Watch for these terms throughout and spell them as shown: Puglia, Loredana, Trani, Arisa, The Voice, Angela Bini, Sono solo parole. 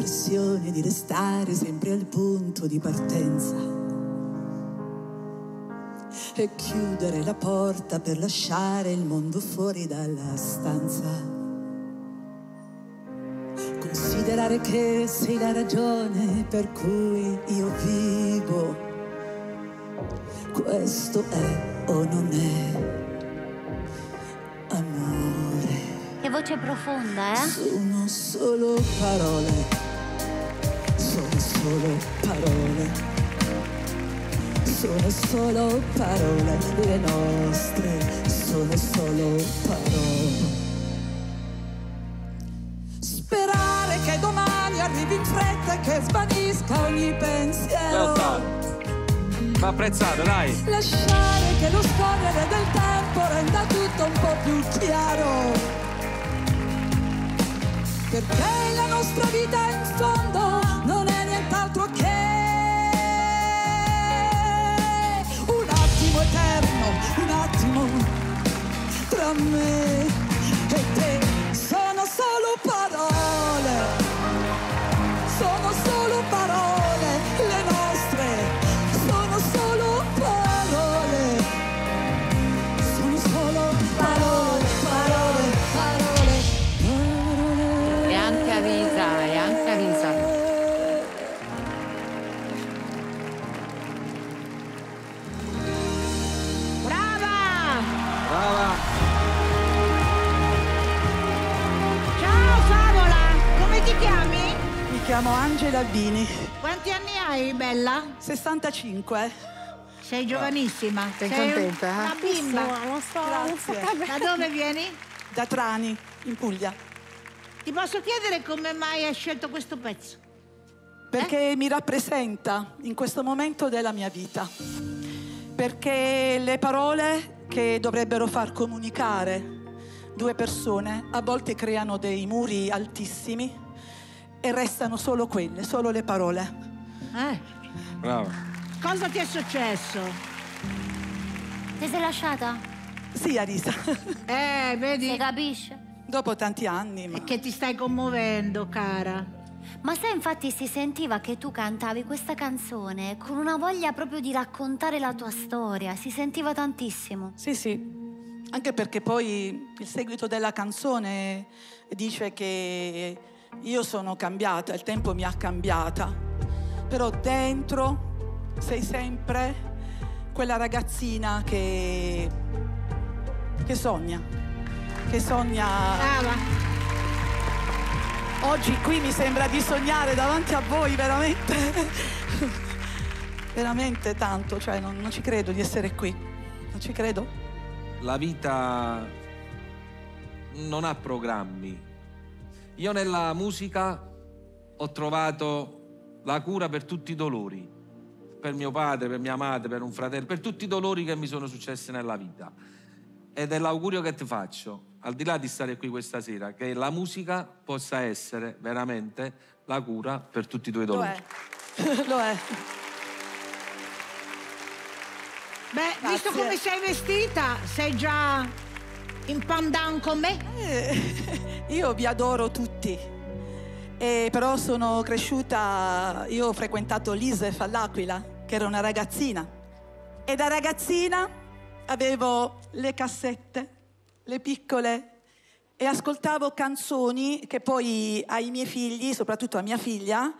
l'impressione di restare sempre al punto di partenza e chiudere la porta per lasciare il mondo fuori dalla stanza. Considerare che sei la ragione per cui io vivo, questo è o non è amore. Che voce profonda, eh? Sono solo parole, sono solo parole, sono solo parole, le nostre sono solo parole. Che domani arrivi in fretta e che svanisca ogni pensiero. Ma apprezzate, dai. Lasciare che lo scorrere del tempo renda tutto un po' più chiaro, perché la nostra vita in fondo non è nient'altro che un attimo eterno, un attimo tra me e te. Sono solo parole, sono solo parole, le nostre, sono solo parole, sono solo parole, parole, parole, parole. E anche Arisa, e anche Arisa. Brava! Brava! Ciao favola, come ti chiami? Mi chiamo Angela Bini. Quanti anni hai, bella? 65. Sei giovanissima. Sei contenta? Una bimba. Grazie. Da dove vieni? Da Trani, in Puglia. Ti posso chiedere come mai hai scelto questo pezzo? Perché mi rappresenta in questo momento della mia vita. Perché le parole che dovrebbero far comunicare due persone a volte creano dei muri altissimi e restano solo quelle, solo le parole. Brava. Cosa ti è successo? Ti sei lasciata? Sì, Arisa. Vedi? Si capisce? Dopo tanti anni. Ma... è che ti stai commuovendo, cara. Ma sai, infatti si sentiva che tu cantavi questa canzone con una voglia proprio di raccontare la tua storia. Si sentiva tantissimo. Sì, sì. Anche perché poi il seguito della canzone dice che io sono cambiata, il tempo mi ha cambiata, però dentro sei sempre quella ragazzina che sogna. Brava. Oggi qui mi sembra di sognare davanti a voi, veramente, veramente tanto, cioè non ci credo di essere qui, non ci credo. La vita non ha programmi. Io nella musica ho trovato la cura per tutti i dolori, per mio padre, per mia madre, per un fratello, per tutti i dolori che mi sono successi nella vita. Ed è l'augurio che ti faccio, al di là di stare qui questa sera, che la musica possa essere veramente la cura per tutti i tuoi dolori. Lo è, lo è. Beh, grazie. Visto come sei vestita, sei già... in pandan con me? Io vi adoro tutti, però sono cresciuta, io ho frequentato l'ISEF all'Aquila, che era una ragazzina, e da ragazzina avevo le cassette, le piccole, e ascoltavo canzoni che poi ai miei figli, soprattutto a mia figlia,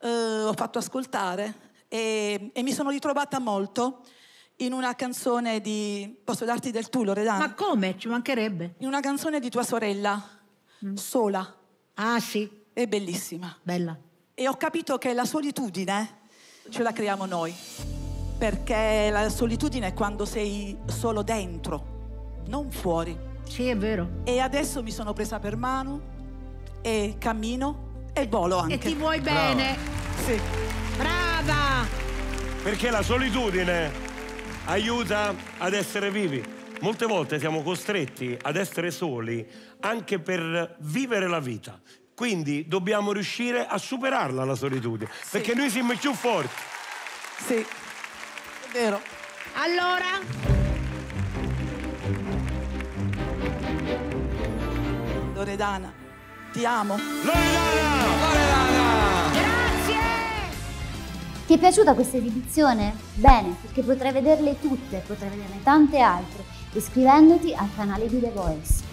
ho fatto ascoltare, e mi sono ritrovata molto in una canzone di... Posso darti del tu, Loredana? Ma come? Ci mancherebbe. In una canzone di tua sorella, sola. Ah, sì. È bellissima. Bella. E ho capito che la solitudine ce la creiamo noi, perché la solitudine è quando sei solo dentro, non fuori. Sì, è vero. E adesso mi sono presa per mano e cammino e volo anche. E ti vuoi bene. Brava. Sì. Brava! Perché la solitudine... aiuta ad essere vivi. Molte volte siamo costretti ad essere soli anche per vivere la vita. Quindi dobbiamo riuscire a superarla la solitudine, sì, perché noi siamo più forti. Sì, è vero. Allora, Loredana, ti amo. Loredana! Loredana! Ti è piaciuta questa esibizione? Bene, perché potrai vederle tutte, potrai vederne tante altre, iscrivendoti al canale di The Voice.